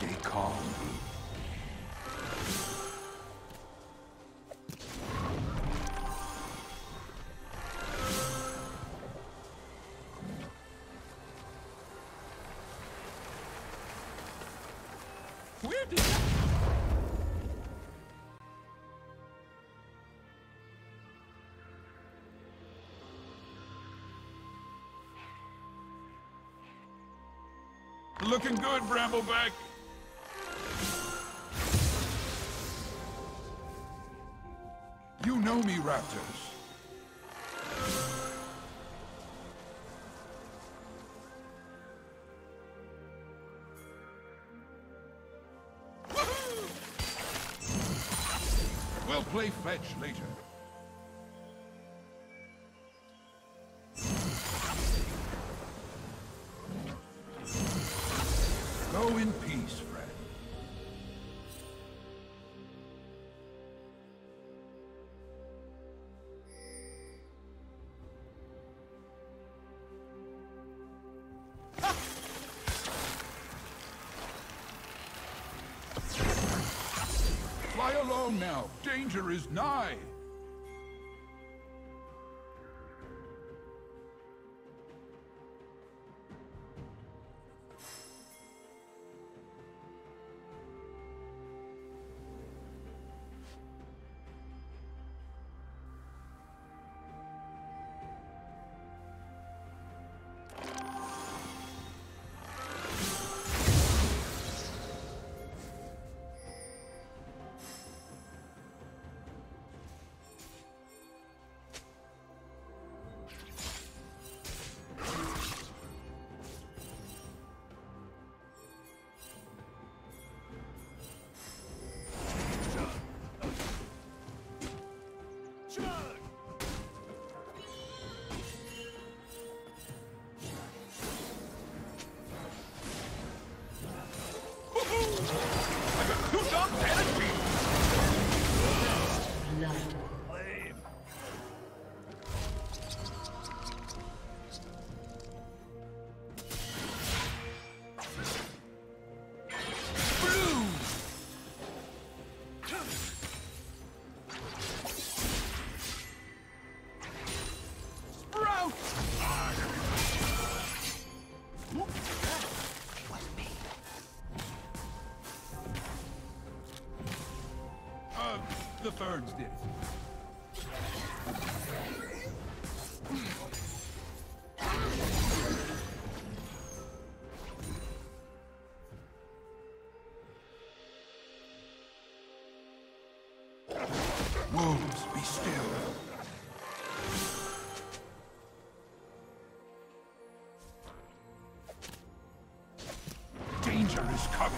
Stay calm. Where did that... Looking good, Brambleback. You know me, Raptors. We'll play fetch later. Go in peace, friend. Ha! Fly alone now. Danger is nigh. The birds did it. Wolves, be still. Danger is coming.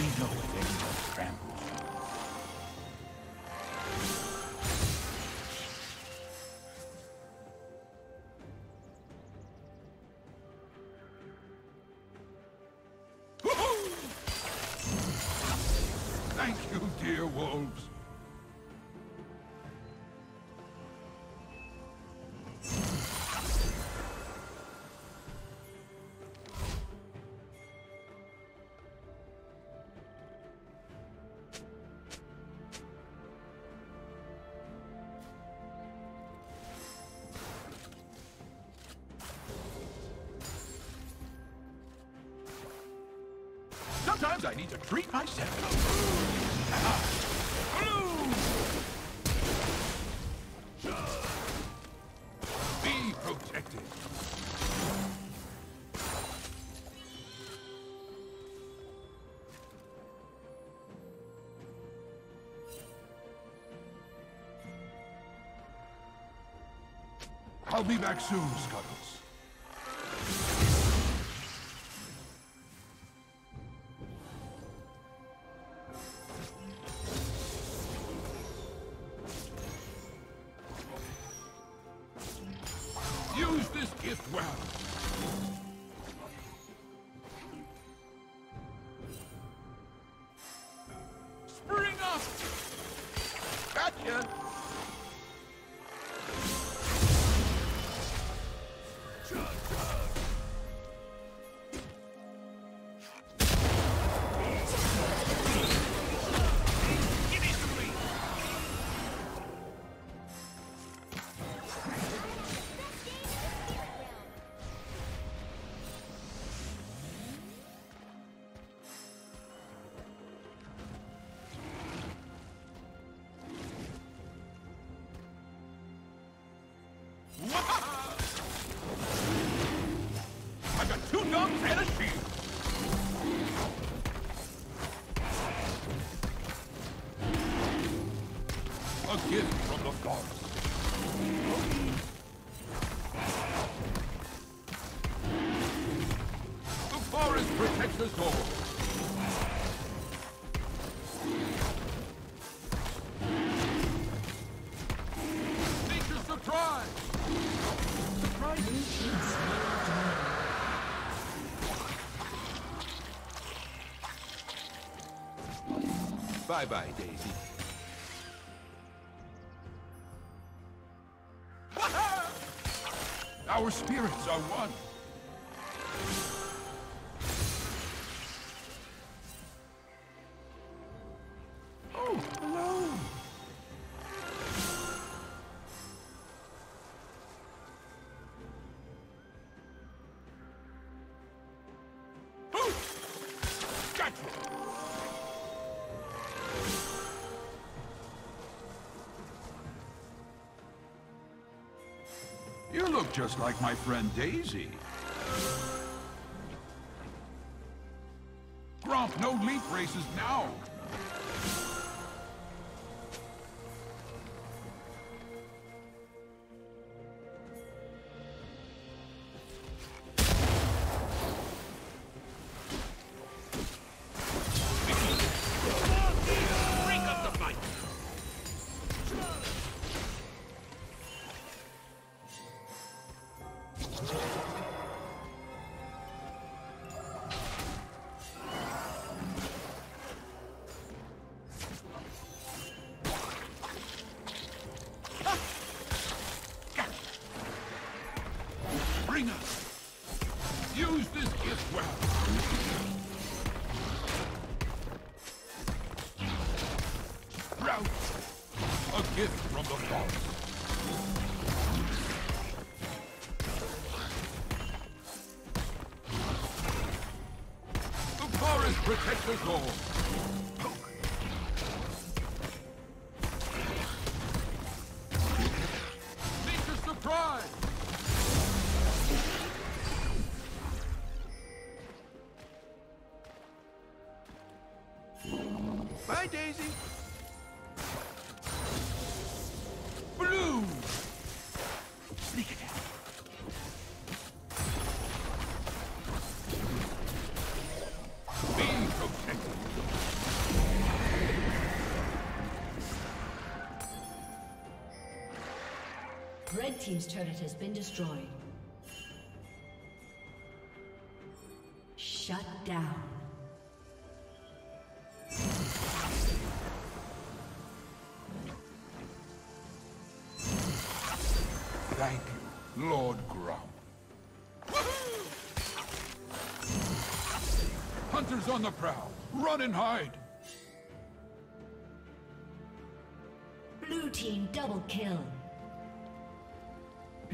We know it is no scramble. Thank you, dear wolves. Sometimes I need to treat myself. Blue! Be protected. I'll be back soon, Scuttles. Use this gift well. I've got 2 guns and a shield! A gift from the gods. The forest protects us all. Bye-bye, Daisy. Our spirits are one. Oh, hello. You look just like my friend Daisy. Gromp, no leap races now. Use this gift well. Sprout, a gift from the gods. The forest protects us all. Make us surprise. Bye, Daisy. Blue. Sneak it out. Being protected. Red team's turret has been destroyed. Shut down. Thank you, Lord Gromp. Hunters on the prowl, run and hide. Blue team double kill.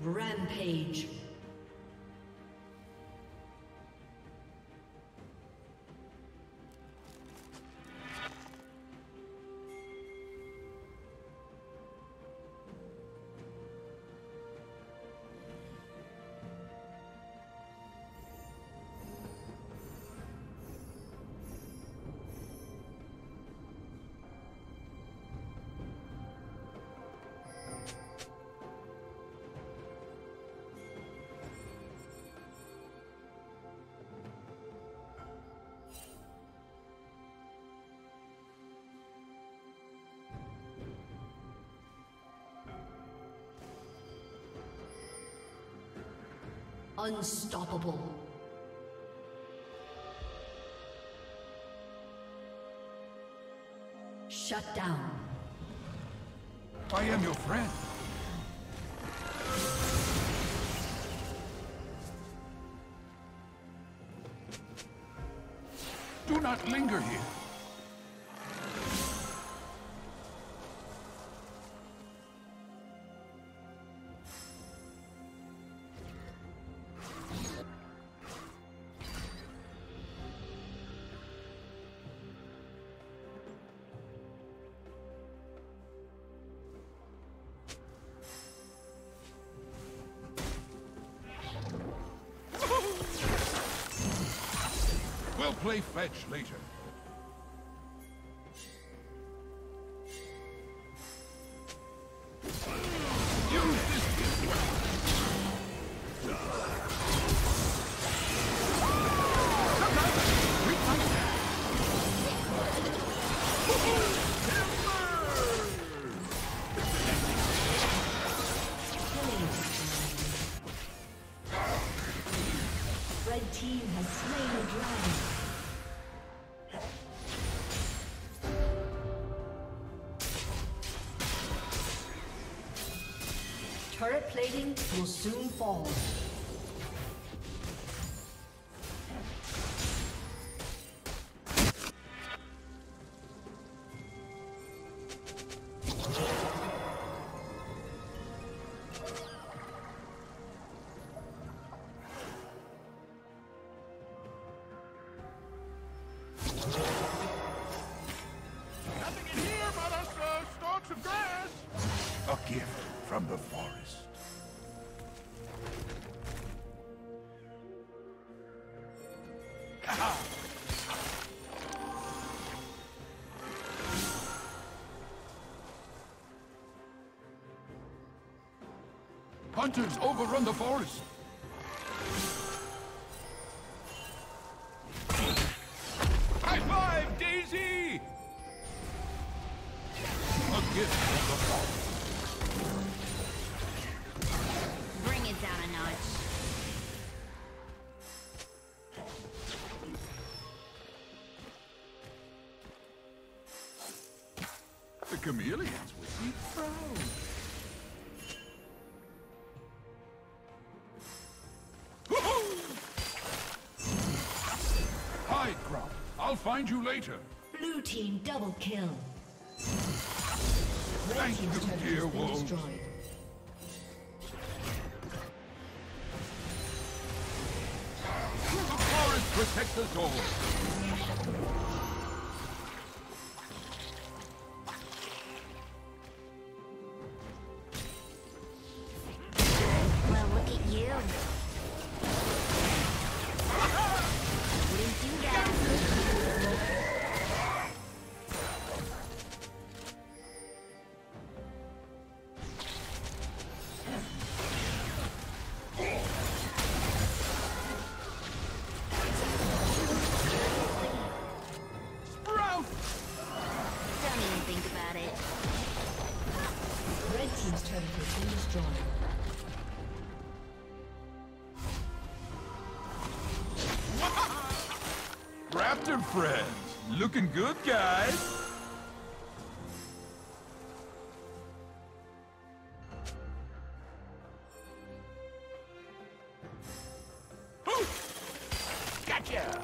Rampage. Unstoppable. Shut down. I am your friend. Do not linger here. We'll play fetch later. Turret plating will soon fall. Nothing in here but us stalks of grass! A gift from the forest. Hunters overrun the forest. High five, Daisy! A gift from the forest. Down a notch. The chameleons would be proud. Hide, Grump. I'll find you later. Blue team double kill. Thank you, dear wolves. Protect us all. Well, look at you. Wouldn't do that. Raptor friends, looking good, guys. Gotcha.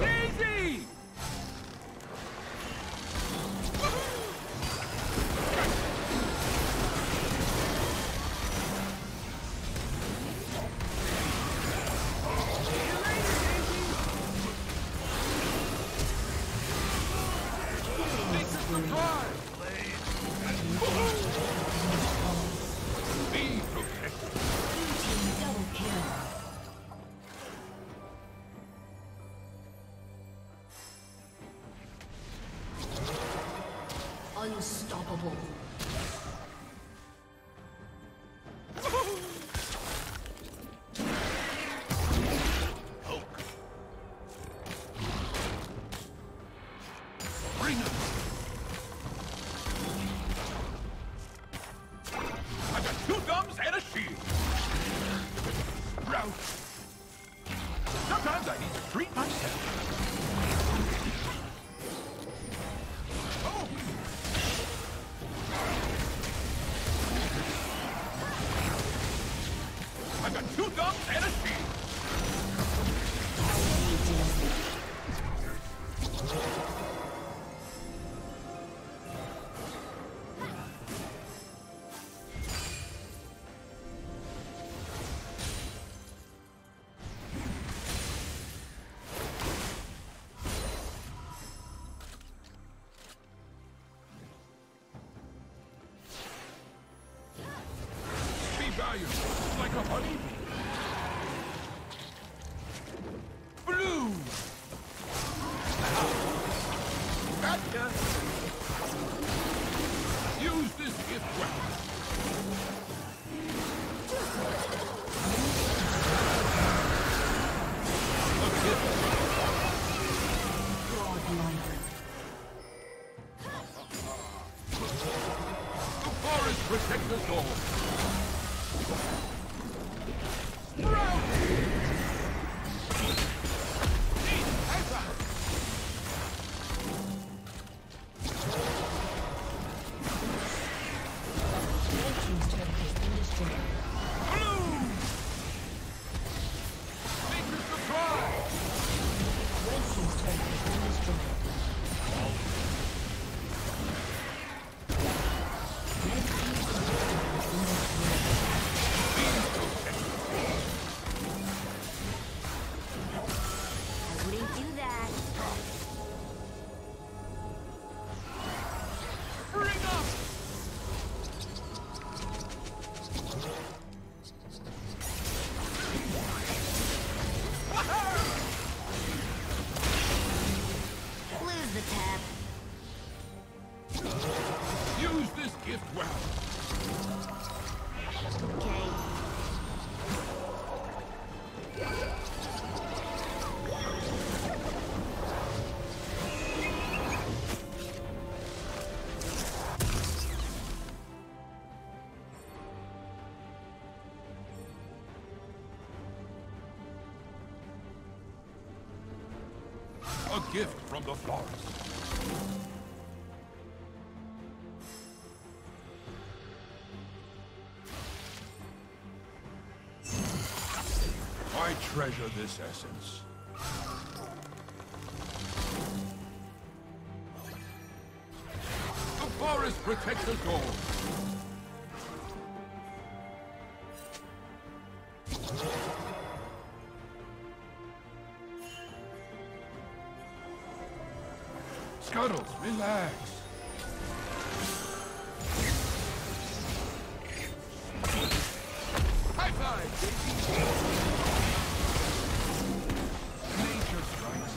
Easy! Be protected. Double kill. go. Sometimes I need to treat myself. Oh! I've got two guns and a shield. Like a honey blue. Gotcha. Use this gift weapon. The forest protects us all. A gift from the forest. I treasure this essence. The forest protects us all. Scuttles, relax. High five, baby. Nature strikes.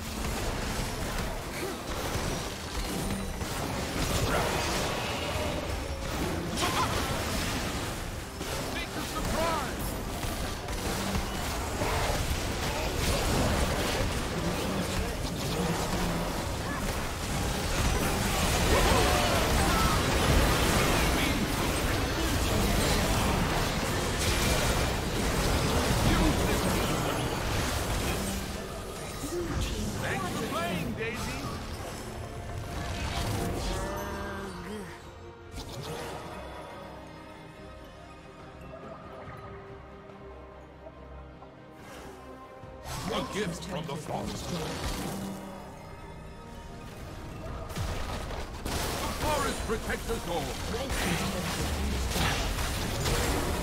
Make a surprise. A gift from the forest. The forest protects us all.